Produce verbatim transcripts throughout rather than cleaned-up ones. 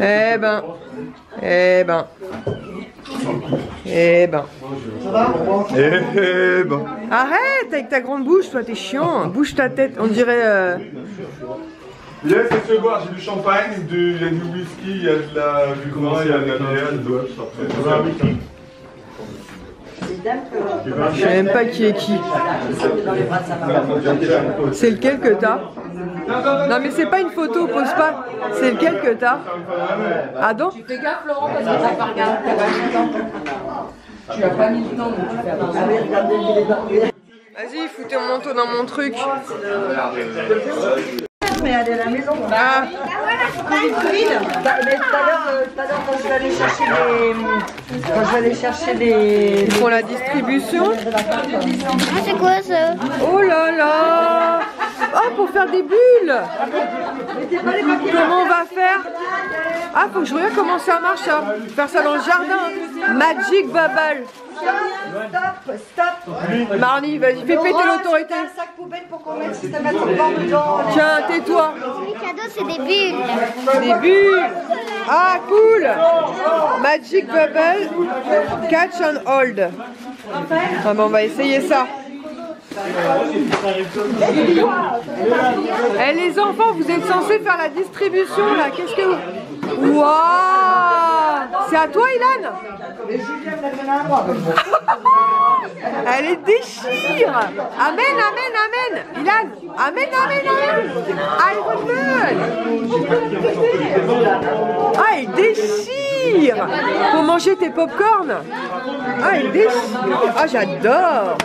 Eh ben, eh ben, eh ben. Ça va ? Eh ben. Arrête avec ta grande bouche, toi, t'es chiant. Bouge ta tête, on dirait. Euh... Yes, c'est ce boire, j'ai du champagne, il y a du whisky, il y a de la. Du comment il y a de la bière. Je sais même pas qui est qui. C'est lequel que t'as? Non mais c'est pas une photo, pose pas. C'est lequel que t'as? Adam? Tu fais gaffe Laurent parce que ça va regarder, t'as pas mis dedans. Tu as pas mis dedans donc tu fais attention. Vas-y, foutez mon manteau dans mon truc. Mais elle est à la maison. Ah, Covid, Covid. Mais tout à l'heure, quand je vais aller chercher des. Quand je vais aller chercher des. Pour la distribution. Ah, c'est quoi ça? Oh là là. Oh, pour faire des bulles. Comment on va faire? Ah, faut que je regarde comment ça marche, ça. Faire ça dans le jardin. Magic Bubble. Stop, stop. Marnie, vas-y, fais péter l'autorité. Un sac poubelle pour qu'on mette systématiquement dedans. Tiens, tais-toi. Les cadeaux, c'est des bulles. Des bulles. Ah, cool. Magic Bubble, catch and hold. Ah, bon, on va essayer ça. Eh, les enfants, vous êtes censés faire la distribution là. Qu'est-ce que vous. Waouh! C'est à toi, Ilan? Elle les déchire! Amen, amen, amen! Ilan! Amen, amen, amen! Ah, elle déchire! Pour manger tes pop-corn! Ah, elle déchire! Ah, j'adore!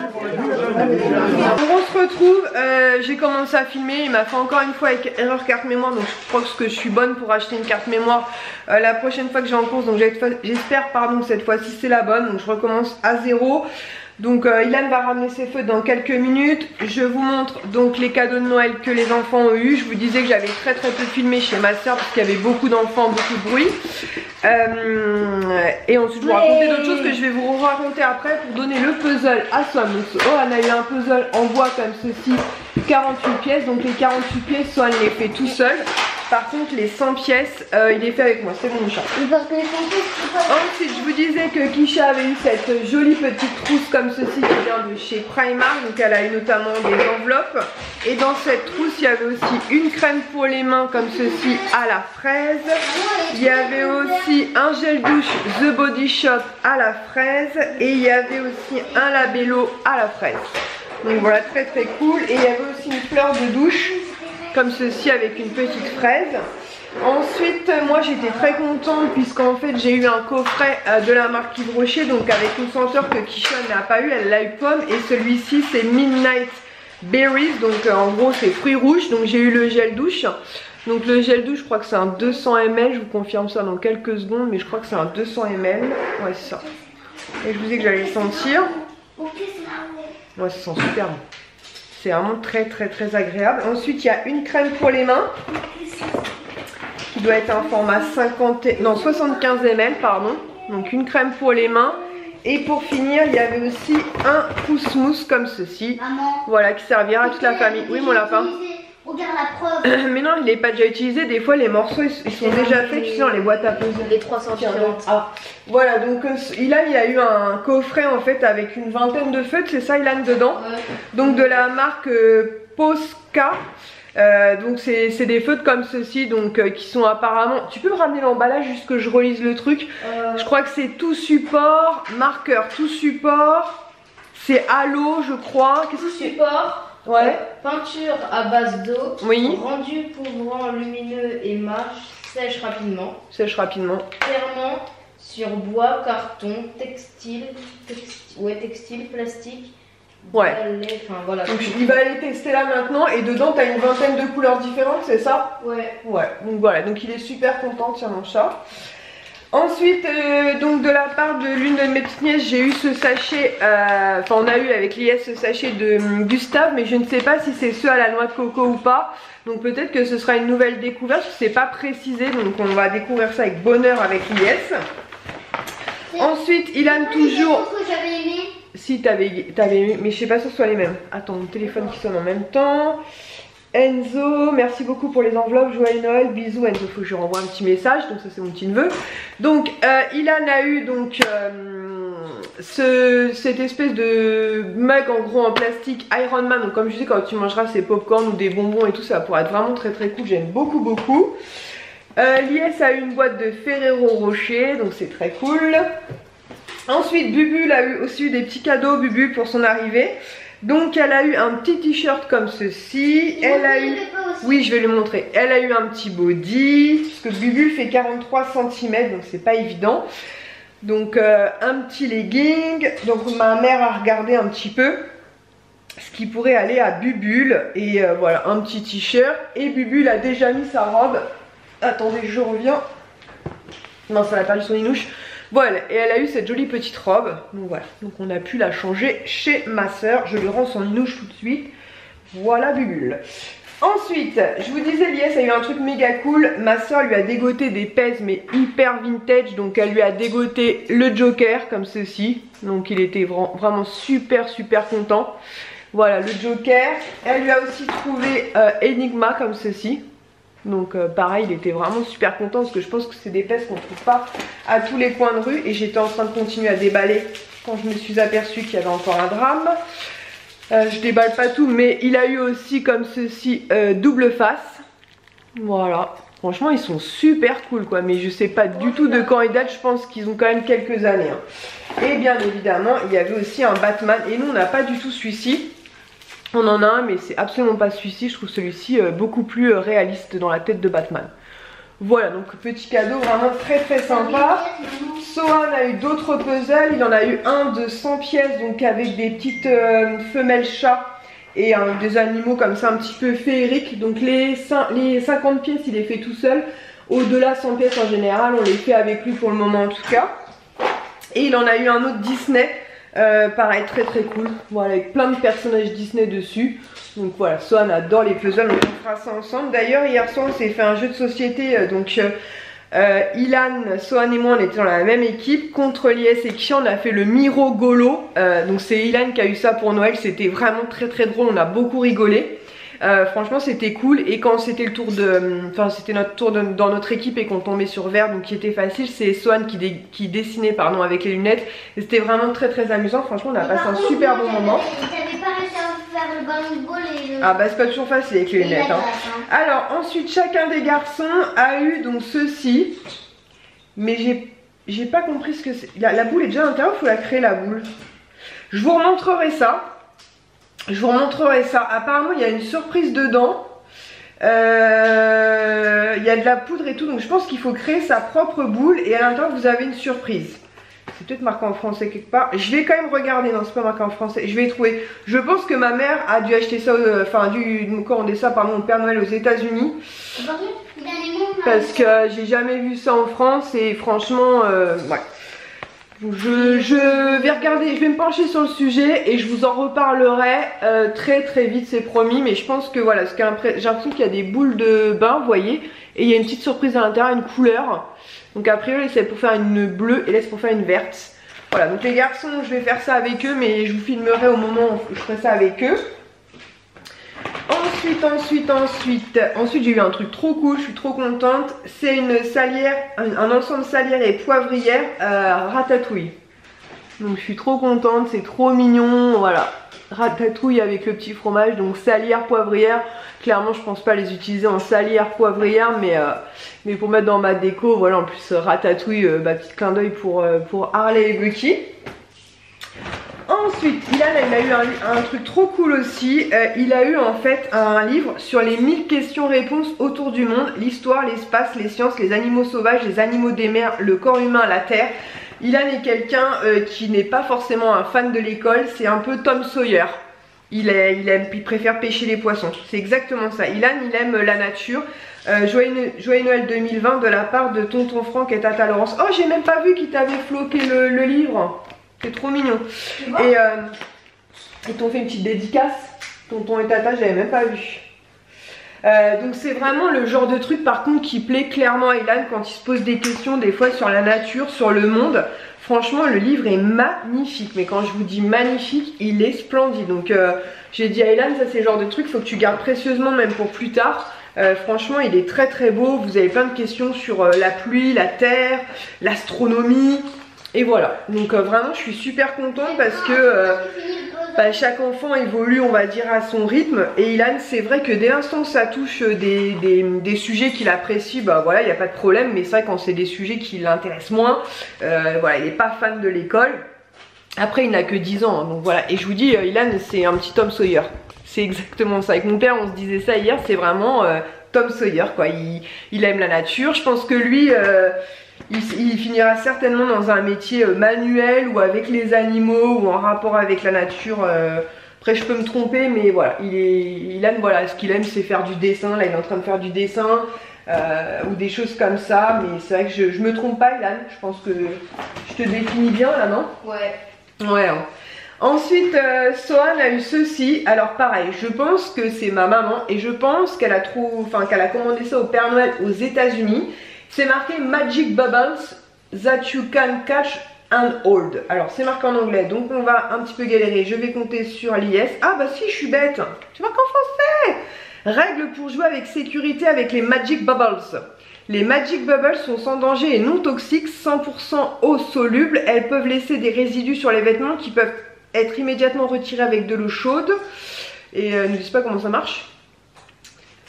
On se retrouve, euh, j'ai commencé à filmer, il m'a fait encore une fois avec erreur carte mémoire, donc je pense que je suis bonne pour acheter une carte mémoire euh, la prochaine fois que j'ai en course, donc j'espère pardon cette fois-ci c'est la bonne, donc je recommence à zéro. Donc euh, Ilan va ramener ses feux dans quelques minutes. Je vous montre donc les cadeaux de Noël que les enfants ont eu. Je vous disais que j'avais très très peu filmé chez ma soeur parce qu'il y avait beaucoup d'enfants, beaucoup de bruit. Euh, et ensuite je vous raconter d'autres choses que je vais vous raconter après pour donner le puzzle à Swan. Donc Sohan a eu un puzzle en bois comme ceci, quarante-huit pièces. Donc les quarante-huit pièces, Sohan les fait tout seul. Par contre les cent pièces, euh, il est fait avec moi, c'est mon chat. Ensuite je vous disais que Kisha avait eu cette jolie petite trousse comme ceci qui vient de chez Primark. Donc elle a eu notamment des enveloppes. Et dans cette trousse il y avait aussi une crème pour les mains comme ceci à la fraise. Il y avait aussi un gel douche The Body Shop à la fraise. Et il y avait aussi un labello à la fraise. Donc voilà, très très cool. Et il y avait aussi une fleur de douche comme ceci avec une petite fraise. Ensuite moi j'étais très contente puisqu'en fait j'ai eu un coffret de la marque Yves Rocher, donc avec une senteur que Kisha n'a pas eu, elle l'a eu pomme, et celui-ci c'est Midnight Berries, donc en gros c'est fruits rouges. Donc j'ai eu le gel douche, donc le gel douche je crois que c'est un deux cents millilitres, je vous confirme ça dans quelques secondes, mais je crois que c'est un deux cents millilitres, ouais c'est ça, et je vous ai dit que j'allais le sentir, ouais ça sent super bon. C'est vraiment très très très agréable. Ensuite, il y a une crème pour les mains qui doit être un format cinquante et... non, soixante-quinze millilitres, pardon. Donc une crème pour les mains. Et pour finir, il y avait aussi un pouce mousse comme ceci. Maman, voilà, qui servira à toute la famille. Oui, mon lapin. Regarde la preuve. Mais non, il n'est pas déjà utilisé. Des fois, les morceaux, ils sont déjà faits. Tu sais, on les boîte à poser. Les trois cents différentes. Ah, voilà. Donc, Ilan, il a eu un coffret en fait avec une vingtaine de feutres. C'est ça, Ilan, dedans. Ouais. Donc, de la marque euh, Posca. Euh, donc, c'est des feutres comme ceci. Donc, euh, qui sont apparemment. Tu peux me ramener l'emballage juste que je relise le truc. Euh... Je crois que c'est tout support, marqueur, tout support. C'est halo, je crois. Tout support. Ouais. Peinture à base d'eau, oui. Rendu couvrant, lumineux et marche, sèche rapidement. Sèche rapidement. Ferment sur bois, carton, textile, texti, ouais, textile, plastique. Ouais. Balai, voilà. Donc il va aller tester là maintenant, et dedans t'as une vingtaine de couleurs différentes, c'est ça? Ouais. Ouais. Donc voilà, donc il est super content, tiens mon chat. Ensuite, euh, donc de la part de l'une de mes petites nièces, j'ai eu ce sachet, enfin euh, on a eu avec l'I S ce sachet de euh, Gustave, mais je ne sais pas si c'est ceux à la noix de coco ou pas. Donc peut-être que ce sera une nouvelle découverte, je ne sais pas préciser, donc on va découvrir ça avec bonheur avec l'I S. Ensuite, Ilan toujours... Si, t'avais aimé, mais je ne sais pas si ce soit les mêmes. Attends, mon téléphone qui sonne en même temps. Enzo, merci beaucoup pour les enveloppes, joyeux Noël, bisous Enzo, faut que je renvoie un petit message, donc ça c'est mon petit neveu. Donc euh, Ilan a eu donc euh, ce, cette espèce de mug en gros en plastique Iron Man, donc comme je dis quand tu mangeras ces popcorn ou des bonbons et tout, ça pourrait être vraiment très très cool, j'aime beaucoup beaucoup. Euh, Lies a eu une boîte de Ferrero Rocher, donc c'est très cool. Ensuite Bubu a eu aussi eu des petits cadeaux, Bubu pour son arrivée. Donc elle a eu un petit t-shirt comme ceci, elle a eu, oui je vais le montrer, elle a eu un petit body, parce que Bubu fait quarante-trois centimètres donc c'est pas évident. Donc euh, un petit legging, donc ma mère a regardé un petit peu ce qui pourrait aller à Bubule et euh, voilà un petit t-shirt et Bubule a déjà mis sa robe, attendez je reviens, non ça l'a perdu son inouche. Voilà, et elle a eu cette jolie petite robe, donc voilà, donc on a pu la changer chez ma soeur, je lui rends son inouche tout de suite, voilà Bubule. Ensuite, je vous disais, Lies a eu un truc méga cool, ma soeur lui a dégoté des pèses mais hyper vintage, donc elle lui a dégoté le Joker comme ceci, donc il était vraiment super super content, voilà le Joker, elle lui a aussi trouvé euh, Enigma comme ceci. Donc euh, pareil il était vraiment super content parce que je pense que c'est des pèses qu'on trouve pas à tous les coins de rue et j'étais en train de continuer à déballer quand je me suis aperçue qu'il y avait encore un drame. euh, je déballe pas tout mais il a eu aussi comme ceci euh, double face, voilà franchement ils sont super cool quoi, mais je sais pas du tout de quand ils datent, je pense qu'ils ont quand même quelques années hein. Et bien évidemment il y avait aussi un Batman et nous on n'a pas du tout celui-ci. On en a un mais c'est absolument pas celui-ci, je trouve celui-ci beaucoup plus réaliste dans la tête de Batman. Voilà donc petit cadeau vraiment très très sympa. Sohan a eu d'autres puzzles, il en a eu un de cent pièces donc avec des petites euh, femelles chats et hein, des animaux comme ça un petit peu féeriques. Donc les, cinq, les cinquante pièces il les fait tout seul, au-delà cent pièces en général on les fait avec lui pour le moment en tout cas. Et il en a eu un autre Disney. Euh, pareil très très cool, voilà, avec plein de personnages Disney dessus. Donc voilà, Sohan adore les puzzles, donc on fera ça ensemble. D'ailleurs hier soir on s'est fait un jeu de société, euh, donc euh, Ilan, Sohan et moi on était dans la même équipe. Contre Lies et Kia on a fait le Mirogolo, euh, donc c'est Ilan qui a eu ça pour Noël, c'était vraiment très très drôle, on a beaucoup rigolé. Euh, franchement c'était cool et quand c'était le tour de, enfin c'était notre tour de, dans notre équipe et qu'on tombait sur vert donc qui était facile, c'est Sohan qui, dé, qui dessinait pardon avec les lunettes, c'était vraiment très très amusant, franchement on a mais passé un contre, super bon moment. J'avais pas réussi à faire le bowling ball et le... Ah bah c'est pas toujours facile avec les et lunettes hein. Alors ensuite chacun des garçons a eu donc ceci, mais j'ai j'ai pas compris ce que c'est, la, la boule est déjà à l'intérieur, faut la créer la boule, je vous remontrerai ça. Je vous montrerai ça. Apparemment, il y a une surprise dedans. Euh, il y a de la poudre et tout. Donc, je pense qu'il faut créer sa propre boule. Et à l'intérieur, vous avez une surprise. C'est peut-être marqué en français quelque part. Je vais quand même regarder. Non, c'est pas marqué en français. Je vais y trouver. Je pense que ma mère a dû acheter ça. Euh, enfin, a dû commander ça par mon Père Noël aux États-Unis. Parce que j'ai jamais vu ça en France. Et franchement, euh, ouais. Je, je vais regarder, je vais me pencher sur le sujet et je vous en reparlerai euh, très très vite, c'est promis. Mais je pense que voilà, j'ai l'impression qu'il y a des boules de bain, vous voyez, et il y a une petite surprise à l'intérieur, une couleur. Donc a priori c'est pour faire une bleue et là c'est pour faire une verte. Voilà, donc les garçons, je vais faire ça avec eux, mais je vous filmerai au moment où je ferai ça avec eux. Ensuite, ensuite, ensuite, ensuite j'ai eu un truc trop cool, je suis trop contente. C'est une salière, un, un ensemble salière et poivrière euh, ratatouille. Donc je suis trop contente, c'est trop mignon, voilà. Ratatouille avec le petit fromage, donc salière, poivrière. Clairement je pense pas les utiliser en salière, poivrière, mais, euh, mais pour mettre dans ma déco, voilà, en plus ratatouille, euh, bah, petit clin d'œil pour, euh, pour Harley et Bucky. Ensuite, Ilan il a eu un, un truc trop cool aussi, euh, il a eu en fait un livre sur les mille questions réponses autour du monde, l'histoire, l'espace, les sciences, les animaux sauvages, les animaux des mers, le corps humain, la terre. Ilan est quelqu'un euh, qui n'est pas forcément un fan de l'école, c'est un peu Tom Sawyer, il, est, il, aime, il préfère pêcher les poissons, c'est exactement ça. Ilan il aime la nature. Euh, joyeux, joyeux Noël deux mille vingt de la part de Tonton Franck et Tata Laurence. Oh j'ai même pas vu qu'il t'avait floqué le, le livre. C'est trop mignon. Et euh, ils t'ont fait une petite dédicace. Tonton et Tata, je l'avais même pas vu. Euh, donc c'est vraiment le genre de truc par contre qui plaît clairement à Ilan quand il se pose des questions des fois sur la nature, sur le monde. Franchement le livre est magnifique, mais quand je vous dis magnifique, il est splendide. Donc euh, j'ai dit à Ilan, ça c'est le genre de truc faut que tu gardes précieusement même pour plus tard. Euh, franchement il est très très beau, vous avez plein de questions sur euh, la pluie, la terre, l'astronomie. Et voilà, donc euh, vraiment je suis super contente parce que euh, bah, chaque enfant évolue on va dire à son rythme. Et Ilan c'est vrai que dès l'instant ça touche des, des, des sujets qu'il apprécie, bah voilà il n'y a pas de problème. Mais c'est vrai quand c'est des sujets qui l'intéressent moins, euh, voilà il n'est pas fan de l'école. Après il n'a que dix ans, hein, donc voilà. Et je vous dis euh, Ilan c'est un petit Tom Sawyer. C'est exactement ça, avec mon père on se disait ça hier, c'est vraiment euh, Tom Sawyer quoi. Il, il aime la nature, je pense que lui... Euh, Il, il finira certainement dans un métier manuel ou avec les animaux ou en rapport avec la nature. Après je peux me tromper mais voilà, il, est, il aime, voilà, ce qu'il aime c'est faire du dessin, là il est en train de faire du dessin euh, ou des choses comme ça, mais c'est vrai que je, je me trompe pas Ilan, je pense que je te définis bien là non? Ouais. Ouais. Hein. Ensuite euh, Sohan a eu ceci, alors pareil, je pense que c'est ma maman et je pense qu'elle a, trop, enfin, qu'elle a commandé ça au Père Noël aux États-Unis. C'est marqué Magic Bubbles that you can catch and hold. Alors c'est marqué en anglais, donc on va un petit peu galérer. Je vais compter sur l'I S. Ah bah si, je suis bête. C'est marqué en français. Règles pour jouer avec sécurité avec les Magic Bubbles. Les Magic Bubbles sont sans danger et non toxiques, cent pour cent eau soluble. Elles peuvent laisser des résidus sur les vêtements qui peuvent être immédiatement retirés avec de l'eau chaude. Et euh, ne sais pas comment ça marche.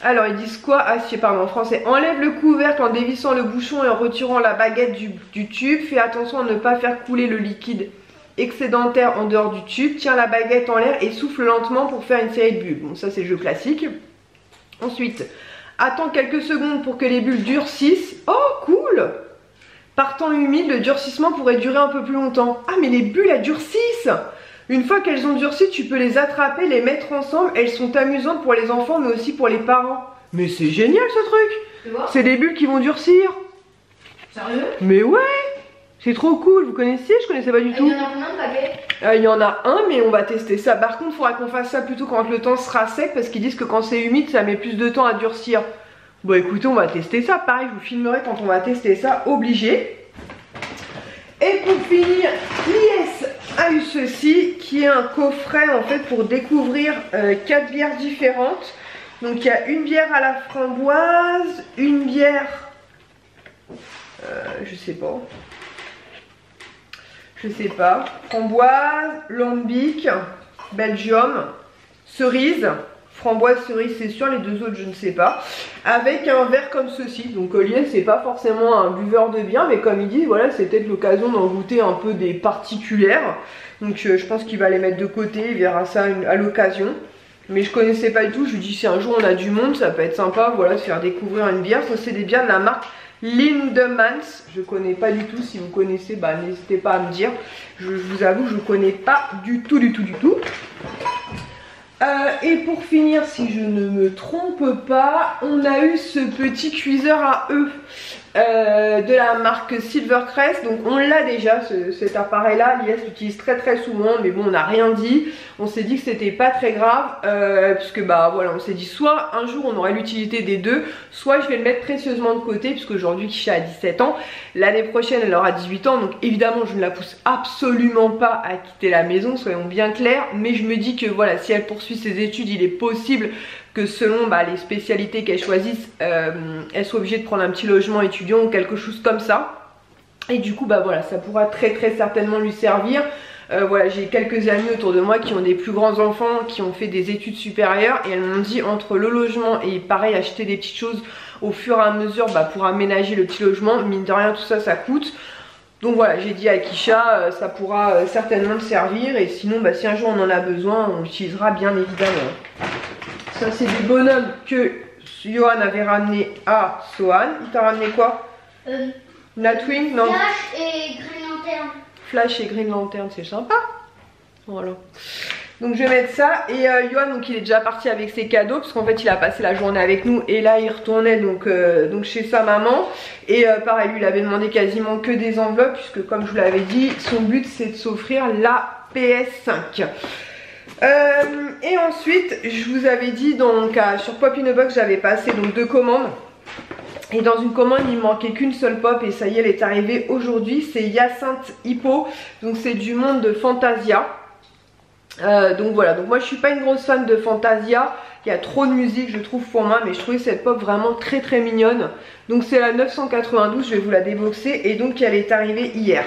Alors ils disent quoi? Ah si, pardon, en français. Enlève le couvercle en dévissant le bouchon et en retirant la baguette du, du tube. Fais attention à ne pas faire couler le liquide excédentaire en dehors du tube. Tiens la baguette en l'air et souffle lentement pour faire une série de bulles. Bon ça c'est le jeu classique. Ensuite, attends quelques secondes pour que les bulles durcissent. Oh cool! Par temps humide, le durcissement pourrait durer un peu plus longtemps. Ah mais les bulles elles durcissent! Une fois qu'elles ont durci, tu peux les attraper, les mettre ensemble. Elles sont amusantes pour les enfants, mais aussi pour les parents. Mais c'est génial ce truc. C'est des bulles qui vont durcir. Sérieux? Mais ouais. C'est trop cool. Vous connaissiez? Je connaissais pas du tout. Il y en a combien de paquets? Euh, il y en a un, mais on va tester ça. Par contre, il faudra qu'on fasse ça plutôt quand le temps sera sec, parce qu'ils disent que quand c'est humide, ça met plus de temps à durcir. Bon, écoutez, on va tester ça. Pareil, je vous filmerai quand on va tester ça, obligé. Et pour finir, l'I S a eu ceci qui est un coffret en fait pour découvrir euh, quatre bières différentes. Donc il y a une bière à la framboise, une bière, euh, je sais pas, je sais pas, framboise, lambic, belgium, cerise, framboise, cerise c'est sûr, les deux autres je ne sais pas, avec un verre comme ceci. Donc Olivier c'est pas forcément un buveur de bière, mais comme il dit voilà c'est peut-être l'occasion d'en goûter un peu des particulières, donc euh, je pense qu'il va les mettre de côté, il verra ça une, à l'occasion, mais je connaissais pas du tout. Je lui dis si un jour on a du monde ça peut être sympa voilà de faire découvrir une bière. Ça c'est des bières de la marque Lindemans, je connais pas du tout, si vous connaissez bah n'hésitez pas à me dire, je, je vous avoue je connais pas du tout du tout du tout. Euh, et pour finir, si je ne me trompe pas, on a eu ce petit cuiseur à œufs euh, de la marque Silvercrest. Donc on l'a déjà, ce, cet appareil-là. L'I S l'utilise très très souvent, mais bon, on n'a rien dit. On s'est dit que c'était pas très grave, euh, puisque bah voilà, on s'est dit soit un jour on aurait l'utilité des deux, soit je vais le mettre précieusement de côté, puisque aujourd'hui Kisha a dix-sept ans, l'année prochaine elle aura dix-huit ans, donc évidemment je ne la pousse absolument pas à quitter la maison, soyons bien clairs, mais je me dis que voilà, si elle poursuit ses études, il est possible que selon bah, les spécialités qu'elle choisisse, euh, elle soit obligée de prendre un petit logement étudiant ou quelque chose comme ça. Et du coup bah voilà, ça pourra très très certainement lui servir. Euh, voilà, j'ai quelques amis autour de moi qui ont des plus grands enfants, qui ont fait des études supérieures, et elles m'ont dit entre le logement et pareil acheter des petites choses au fur et à mesure bah, pour aménager le petit logement, mine de rien tout ça ça coûte. Donc voilà, j'ai dit à Kisha, euh, ça pourra euh, certainement le servir, et sinon bah, si un jour on en a besoin on l'utilisera bien évidemment. Ça c'est des bonhommes que Johan avait ramené à Sohan. Il t'a ramené quoi? euh, Natwing? Non. Flash et Green Lantern. Flash et Green Lantern, c'est sympa. Voilà. Donc je vais mettre ça. Et euh, Johan, donc il est déjà parti avec ses cadeaux, parce qu'en fait il a passé la journée avec nous, et là il retournait donc, euh, donc chez sa maman. Et euh, pareil, lui il avait demandé quasiment que des enveloppes, puisque comme je vous l'avais dit, son but c'est de s'offrir la P S cinq. Euh, et ensuite, je vous avais dit donc à, sur Pop in a Box, j'avais passé donc deux commandes. Et dans une commande, il ne manquait qu'une seule pop et ça y est, elle est arrivée aujourd'hui. C'est Jacinthe Hippo, donc c'est du monde de Fantasia. Euh, donc voilà, donc moi je suis pas une grosse fan de Fantasia, il y a trop de musique je trouve pour moi, mais je trouvais cette pop vraiment très très mignonne. Donc c'est la neuf cent quatre-vingt-douze, je vais vous la déboxer et donc elle est arrivée hier.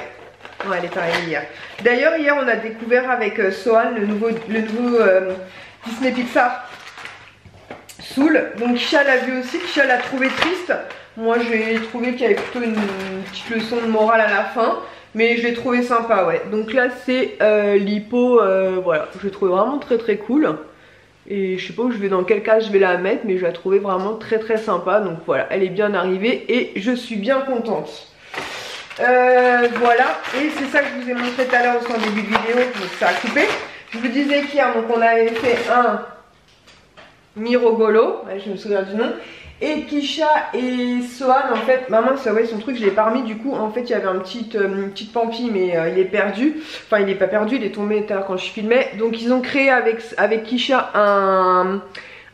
Ouais, elle est arrivée hier. D'ailleurs hier on a découvert avec euh, Sohan le nouveau, le nouveau euh, Disney Pixar Soul. Donc Chia l'a vu aussi, Chia l'a trouvé triste. Moi j'ai trouvé qu'il y avait plutôt une petite leçon de morale à la fin. Mais je l'ai trouvé sympa, ouais. Donc là, c'est euh, l'hippo. Euh, voilà, je l'ai trouvé vraiment très très cool. Et je sais pas où je vais, dans quel cas je vais la mettre, mais je la trouvais vraiment très très sympa. Donc voilà, elle est bien arrivée et je suis bien contente. Euh, voilà, et c'est ça que je vous ai montré tout à l'heure aussi en début de vidéo. Donc ça a coupé. Je vous disais qu'hier, donc on avait fait un Mirogolo. Ouais, je me souviens du nom. Et Kisha et Sohan, en fait, maman, ça, ouais, son truc, je l'ai pas remis. Du coup, en fait, il y avait un petit, euh, une petite pampille, mais euh, il est perdu. Enfin, il est pas perdu, il est tombé tout à l'heure quand je filmais. Donc, ils ont créé avec, avec Kisha un,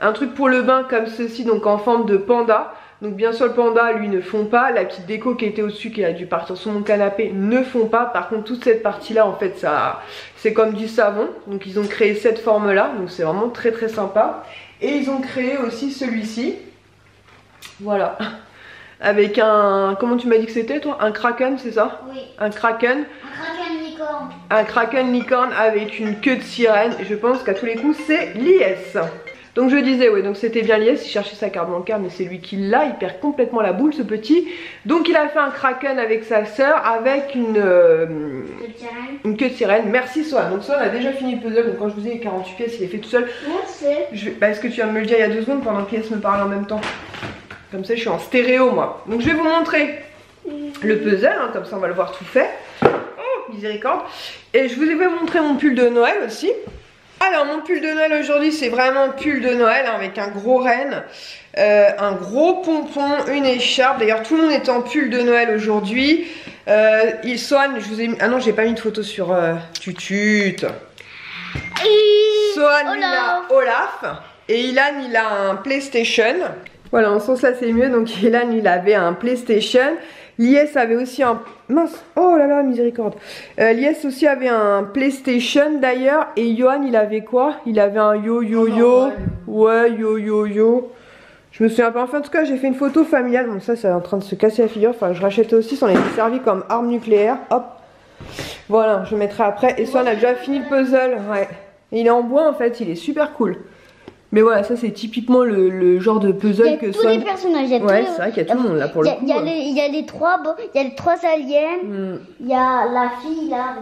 un truc pour le bain comme ceci, donc en forme de panda. Donc, bien sûr, le panda, lui, ne fond pas. La petite déco qui était au-dessus, qui a dû partir sur mon canapé, ne fond pas. Par contre, toute cette partie-là, en fait, ça, c'est comme du savon. Donc, ils ont créé cette forme-là. Donc, c'est vraiment très, très sympa. Et ils ont créé aussi celui-ci. Voilà, avec un, comment tu m'as dit que c'était toi? Un kraken, c'est ça? Oui. Un kraken. Un kraken licorne. Un kraken licorne avec une queue de sirène. Je pense qu'à tous les coups, c'est l'I S. Donc je disais, oui, donc c'était bien l'I S. Il cherchait sa carte bancaire, mais c'est lui qui l'a. Il perd complètement la boule, ce petit. Donc il a fait un kraken avec sa sœur, avec une, euh, une queue de sirène. Merci Sohan. Donc Sohan a déjà fini le puzzle. Donc quand je vous ai les quarante-huit pièces, il est fait tout seul. Merci. Je vais, bah, est-ce que tu viens de me le dire il y a deux secondes pendant que l'I S me parle en même temps? Comme ça je suis en stéréo moi. Donc je vais vous montrer le puzzle, hein, comme ça on va le voir tout fait. Oh, miséricorde. Et je vous ai montré mon pull de Noël aussi. Alors mon pull de Noël aujourd'hui c'est vraiment un pull de Noël, hein, avec un gros renne, euh, un gros pompon, une écharpe. D'ailleurs tout le monde est en pull de Noël aujourd'hui. Euh, il Sohan, je vous ai mis... Ah non, j'ai pas mis de photo sur euh, Tutut. Sohan, il a Olaf. Et Ilan, il a un PlayStation. Voilà, en sens là c'est mieux, donc Elan il avait un PlayStation, l'I S avait aussi un... Mince, oh là là, miséricorde. euh, L'I S aussi avait un PlayStation d'ailleurs, et Johan il avait quoi? Il avait un yo-yo-yo, ouais, yo-yo-yo, je me souviens pas, enfin en tout cas j'ai fait une photo familiale, bon ça c'est en train de se casser la figure, enfin je rachetais aussi, ça en était servi comme arme nucléaire, hop, voilà, je mettrai après, et Sohan a déjà fini le puzzle, ouais, et il est en bois en fait, il est super cool. Mais voilà, ça c'est typiquement le, le genre de puzzle que ça. Il y a tous les personnages, il y a tous les... Ouais, c'est vrai qu'il y a tout le monde là pour le coup. Il y a les trois aliens, il y a la fille là.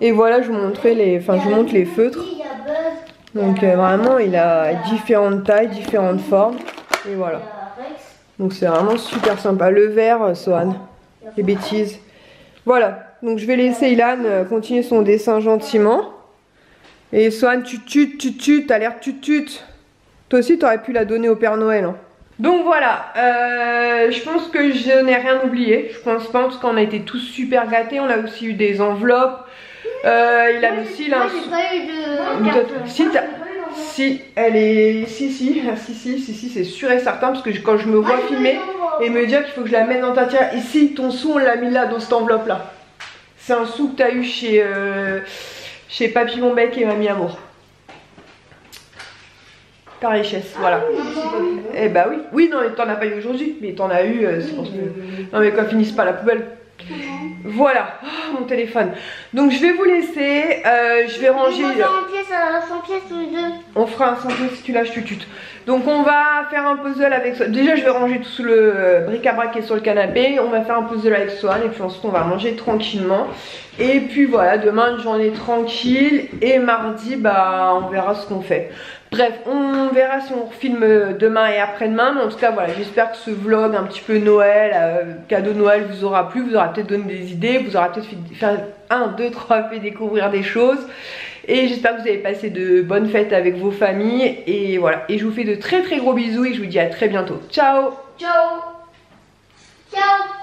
Et voilà, je vous montrais les, enfin je vous montre les feutres. Donc vraiment, il a différentes tailles, différentes formes. Et voilà. Donc c'est vraiment super sympa. Le vert, Sohan, les bêtises. Voilà. Donc je vais laisser Ilan continuer son dessin gentiment. Et Sohan, tu tutes, tu tutes, t'as l'air tu tutes. Toi aussi, t'aurais pu la donner au Père Noël. Hein. Donc voilà, euh, je pense que je n'ai rien oublié. Je pense pas, parce qu'on a été tous super gâtés. On a aussi eu des enveloppes. Euh, il a moi, aussi là. Moi, j'ai pas eu de. Une carte. Si, moi, si, elle est. Si, si, si, si, si, si c'est sûr et certain. Parce que quand je me vois moi, filmer et me dire qu'il faut que je la mette dans ta tiare. Ici, ton sou, on l'a mis là, dans cette enveloppe-là. C'est un sou que t'as eu chez. Euh... Chez Papillon Bec et Mamie Amour. Par richesse, voilà. Eh bah oui. Oui, non, t'en as pas eu aujourd'hui, mais t'en as eu, euh, c'est pour ça que... Non mais qu'on finisse pas la poubelle. Voilà, oh, mon téléphone. Donc je vais vous laisser, euh, je vais ranger... On fera un cent pièces si tu lâches, tu tutes. Donc on va faire un puzzle avec Sohan. Déjà je vais ranger tout sous le bric-à-brac qui est sur le canapé. On va faire un puzzle avec Sohan et puis ensuite on va manger tranquillement. Et puis voilà, demain une journée tranquille et mardi bah on verra ce qu'on fait. Bref, on verra si on filme demain et après-demain. Mais en tout cas, voilà, j'espère que ce vlog un petit peu Noël, euh, cadeau de Noël vous aura plu. Vous aura peut-être donné des idées, vous aura peut-être fait un, deux, trois fait découvrir des choses. Et j'espère que vous avez passé de bonnes fêtes avec vos familles. Et voilà, et je vous fais de très très gros bisous et je vous dis à très bientôt. Ciao. Ciao. Ciao.